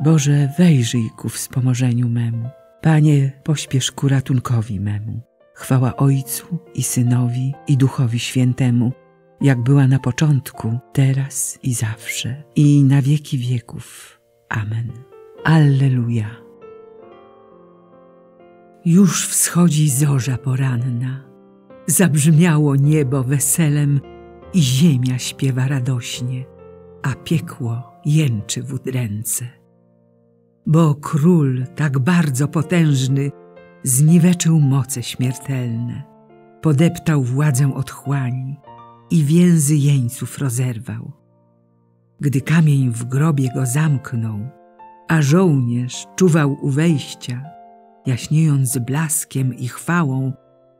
Boże, wejrzyj ku wspomożeniu memu. Panie, pośpiesz ku ratunkowi memu. Chwała Ojcu i Synowi, i Duchowi Świętemu, jak była na początku, teraz i zawsze, i na wieki wieków. Amen. Alleluja. Już wschodzi zorza poranna. Zabrzmiało niebo weselem i ziemia śpiewa radośnie, a piekło jęczy w udręce. Bo król tak bardzo potężny zniweczył moce śmiertelne, podeptał władzę otchłani i więzy jeńców rozerwał. Gdy kamień w grobie go zamknął, a żołnierz czuwał u wejścia, jaśniejąc blaskiem i chwałą,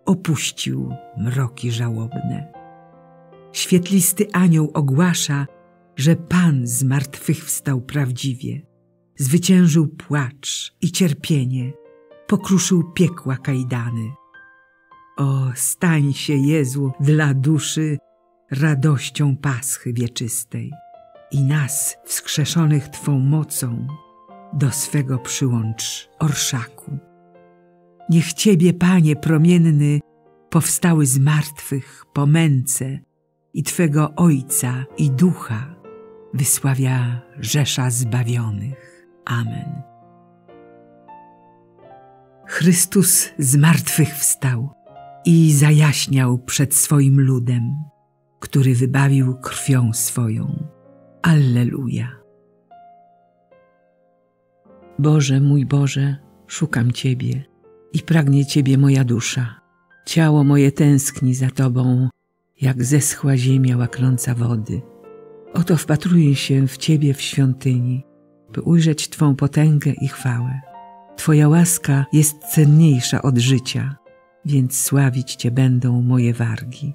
opuścił mroki żałobne. Świetlisty anioł ogłasza, że Pan z martwych wstał prawdziwie, zwyciężył płacz i cierpienie, pokruszył piekła kajdany. O, stań się, Jezu, dla duszy radością Paschy wieczystej i nas, wskrzeszonych Twą mocą, do swego przyłącz orszaku. Niech Ciebie, Panie promienny, powstały z martwych po męce i Twego Ojca i Ducha wysławia rzesza zbawionych. Amen. Chrystus z martwych wstał i zajaśniał przed swoim ludem, który wybawił krwią swoją. Alleluja. Boże, mój Boże, szukam Ciebie i pragnie Ciebie moja dusza. Ciało moje tęskni za Tobą, jak zeschła ziemia łaknąca wody. Oto wpatruję się w Ciebie w świątyni, by ujrzeć Twą potęgę i chwałę. Twoja łaska jest cenniejsza od życia, więc sławić Cię będą moje wargi.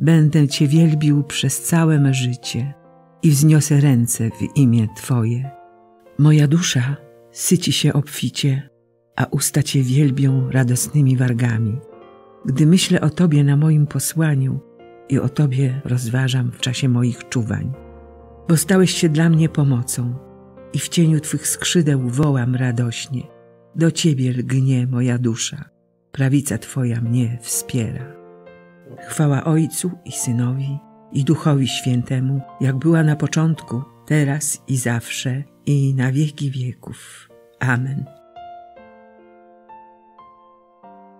Będę Cię wielbił przez całe me życie i wzniosę ręce w imię Twoje. Moja dusza syci się obficie, a usta Cię wielbią radosnymi wargami. Gdy myślę o Tobie na moim posłaniu i o Tobie rozważam w czasie moich czuwań, bo stałeś się dla mnie pomocą i w cieniu Twych skrzydeł wołam radośnie. Do Ciebie lgnie moja dusza, prawica Twoja mnie wspiera. Chwała Ojcu i Synowi, i Duchowi Świętemu, jak była na początku, teraz i zawsze, i na wieki wieków. Amen.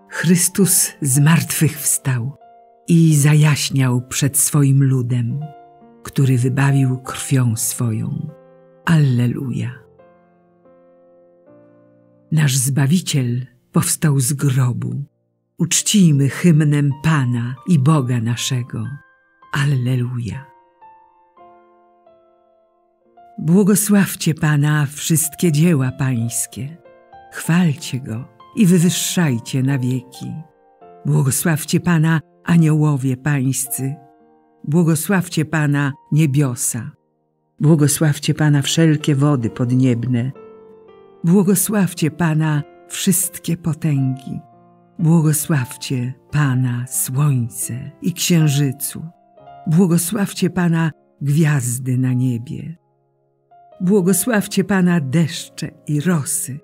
Chrystus z martwych wstał i zajaśniał przed swoim ludem, który wybawił krwią swoją. Alleluja. Nasz Zbawiciel powstał z grobu. Uczcijmy hymnem Pana i Boga naszego. Alleluja. Błogosławcie Pana wszystkie dzieła Pańskie. Chwalcie Go i wywyższajcie na wieki. Błogosławcie Pana, aniołowie Pańscy. Błogosławcie Pana, niebiosa. Błogosławcie Pana, wszelkie wody podniebne. Błogosławcie Pana, wszystkie potęgi. Błogosławcie Pana, słońce i księżycu. Błogosławcie Pana, gwiazdy na niebie. Błogosławcie Pana, deszcze i rosy.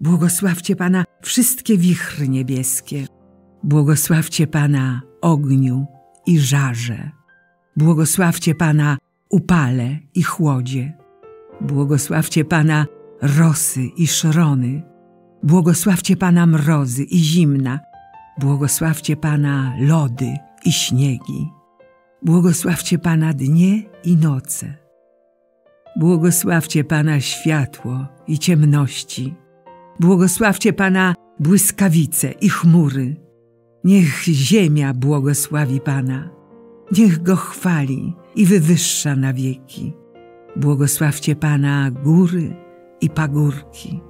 Błogosławcie Pana, wszystkie wichry niebieskie. Błogosławcie Pana, ogniu i żarze. Błogosławcie Pana, upale i chłodzie. Błogosławcie Pana, rosy i szrony. Błogosławcie Pana, mrozy i zimna. Błogosławcie Pana, lody i śniegi. Błogosławcie Pana, dnie i noce. Błogosławcie Pana, światło i ciemności. Błogosławcie Pana, błyskawice i chmury. Niech ziemia błogosławi Pana. Niech Go chwali i wywyższa na wieki. Błogosławcie Pana, góry i pagórki.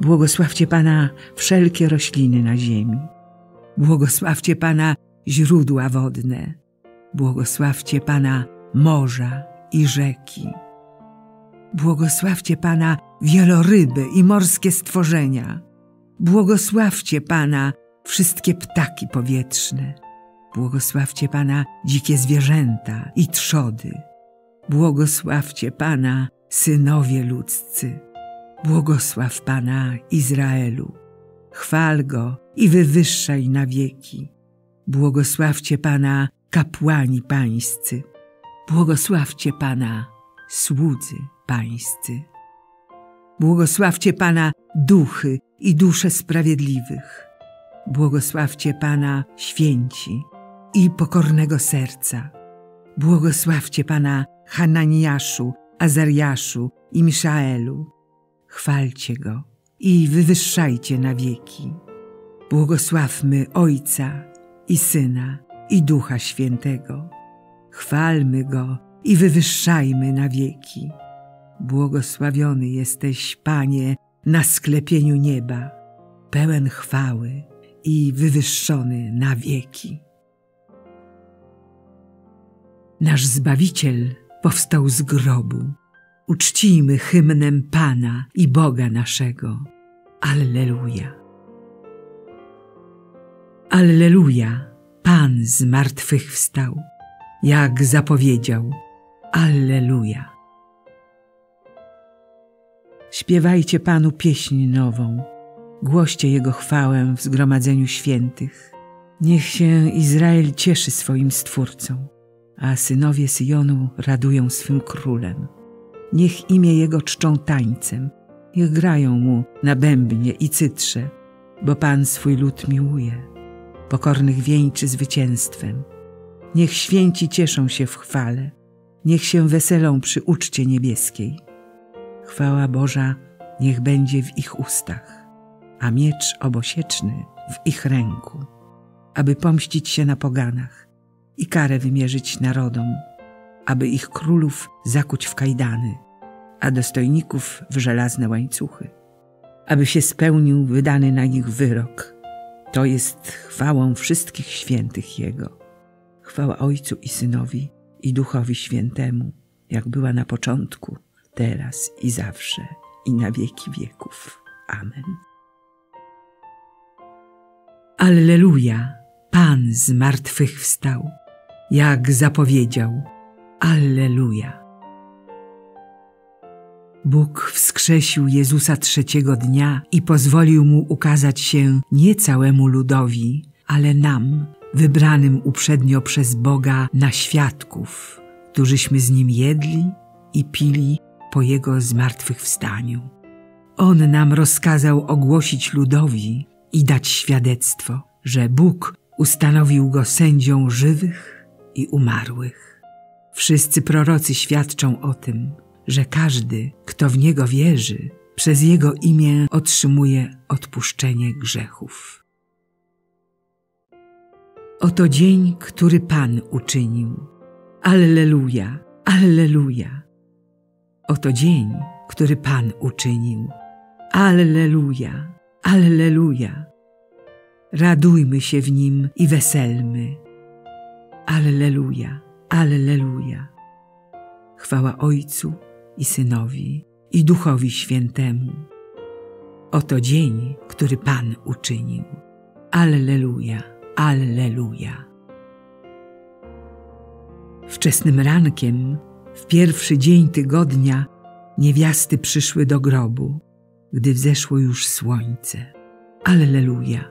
Błogosławcie Pana, wszelkie rośliny na ziemi. Błogosławcie Pana, źródła wodne. Błogosławcie Pana, morza i rzeki. Błogosławcie Pana, wieloryby i morskie stworzenia. Błogosławcie Pana, wszystkie ptaki powietrzne. Błogosławcie Pana, dzikie zwierzęta i trzody. Błogosławcie Pana, synowie ludzcy. Błogosław Pana Izraelu, chwal Go i wywyższaj na wieki. Błogosławcie Pana kapłani pańscy, błogosławcie Pana słudzy pańscy. Błogosławcie Pana duchy i dusze sprawiedliwych, błogosławcie Pana święci i pokornego serca. Błogosławcie Pana Hananiaszu, Azariaszu i Miszaelu, chwalcie Go i wywyższajcie na wieki. Błogosławmy Ojca i Syna i Ducha Świętego, chwalmy Go i wywyższajmy na wieki. Błogosławiony jesteś, Panie, na sklepieniu nieba, pełen chwały i wywyższony na wieki. Nasz Zbawiciel powstał z grobu. Uczcijmy hymnem Pana i Boga naszego. Alleluja! Alleluja! Pan z martwych wstał, jak zapowiedział. Alleluja! Śpiewajcie Panu pieśń nową, głoście Jego chwałę w zgromadzeniu świętych. Niech się Izrael cieszy swoim Stwórcą, a synowie Syjonu radują swym królem. Niech imię Jego czczą tańcem, niech grają Mu na bębnie i cytrze, bo Pan swój lud miłuje, pokornych wieńczy zwycięstwem. Niech święci cieszą się w chwale, niech się weselą przy uczcie niebieskiej. Chwała Boża niech będzie w ich ustach, a miecz obosieczny w ich ręku, aby pomścić się na poganach i karę wymierzyć narodom, aby ich królów zakuć w kajdany, a dostojników w żelazne łańcuchy, aby się spełnił wydany na nich wyrok. To jest chwałą wszystkich świętych Jego. Chwała Ojcu i Synowi, i Duchowi Świętemu, jak była na początku, teraz i zawsze, i na wieki wieków. Amen. Alleluja! Pan z martwych wstał, jak zapowiedział. Alleluja! Bóg wskrzesił Jezusa trzeciego dnia i pozwolił Mu ukazać się nie całemu ludowi, ale nam, wybranym uprzednio przez Boga na świadków, którzyśmy z Nim jedli i pili po Jego zmartwychwstaniu. On nam rozkazał ogłosić ludowi i dać świadectwo, że Bóg ustanowił Go sędzią żywych i umarłych. Wszyscy prorocy świadczą o tym, że każdy, kto w Niego wierzy, przez Jego imię otrzymuje odpuszczenie grzechów. Oto dzień, który Pan uczynił. Alleluja! Alleluja! Oto dzień, który Pan uczynił. Alleluja! Alleluja! Radujmy się w Nim i weselmy. Alleluja! Alleluja! Chwała Ojcu i Synowi, i Duchowi Świętemu. Oto dzień, który Pan uczynił. Alleluja! Alleluja! Wczesnym rankiem, w pierwszy dzień tygodnia, niewiasty przyszły do grobu, gdy wzeszło już słońce. Alleluja!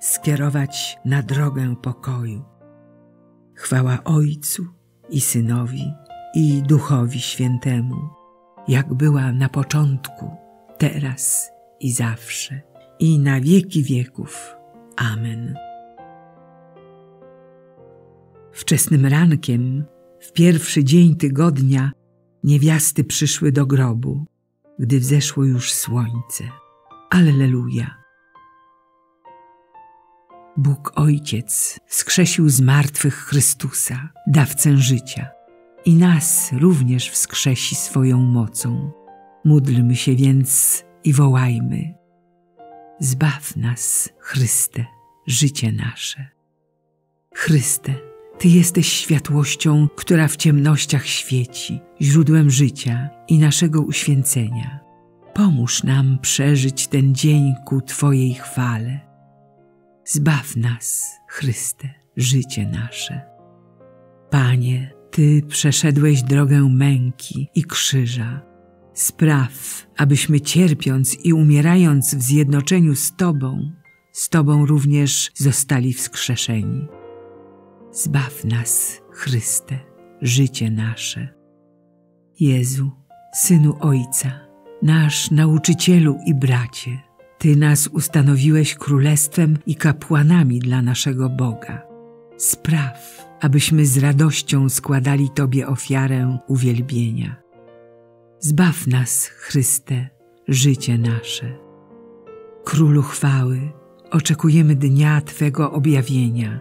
skierować na drogę pokoju. Chwała Ojcu i Synowi, i Duchowi Świętemu, jak była na początku, teraz i zawsze, i na wieki wieków. Amen. Wczesnym rankiem, w pierwszy dzień tygodnia, niewiasty przyszły do grobu, gdy wzeszło już słońce. Alleluja! Bóg Ojciec wskrzesił z martwych Chrystusa, dawcę życia, i nas również wskrzesi swoją mocą. Módlmy się więc i wołajmy: zbaw nas, Chryste, życie nasze. Chryste, Ty jesteś światłością, która w ciemnościach świeci, źródłem życia i naszego uświęcenia. Pomóż nam przeżyć ten dzień ku Twojej chwale. Zbaw nas, Chryste, życie nasze. Panie, Ty przeszedłeś drogę męki i krzyża. Spraw, abyśmy cierpiąc i umierając w zjednoczeniu z Tobą również zostali wskrzeszeni. Zbaw nas, Chryste, życie nasze. Jezu, Synu Ojca, nasz nauczycielu i bracie, Ty nas ustanowiłeś królestwem i kapłanami dla naszego Boga. Spraw, abyśmy z radością składali Tobie ofiarę uwielbienia. Zbaw nas, Chryste, życie nasze. Królu chwały, oczekujemy dnia Twego objawienia.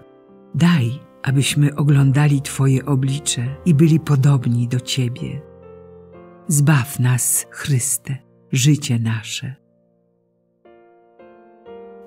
Daj, abyśmy oglądali Twoje oblicze i byli podobni do Ciebie. Zbaw nas, Chryste, życie nasze.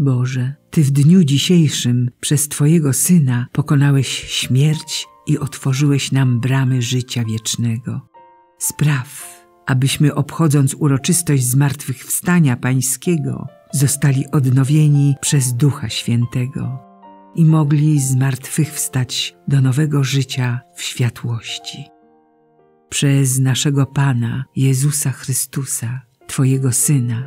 Boże, Ty w dniu dzisiejszym przez Twojego Syna pokonałeś śmierć i otworzyłeś nam bramy życia wiecznego. Spraw, abyśmy obchodząc uroczystość Zmartwychwstania Pańskiego zostali odnowieni przez Ducha Świętego i mogli zmartwychwstać do nowego życia w światłości. Przez naszego Pana Jezusa Chrystusa, Twojego Syna,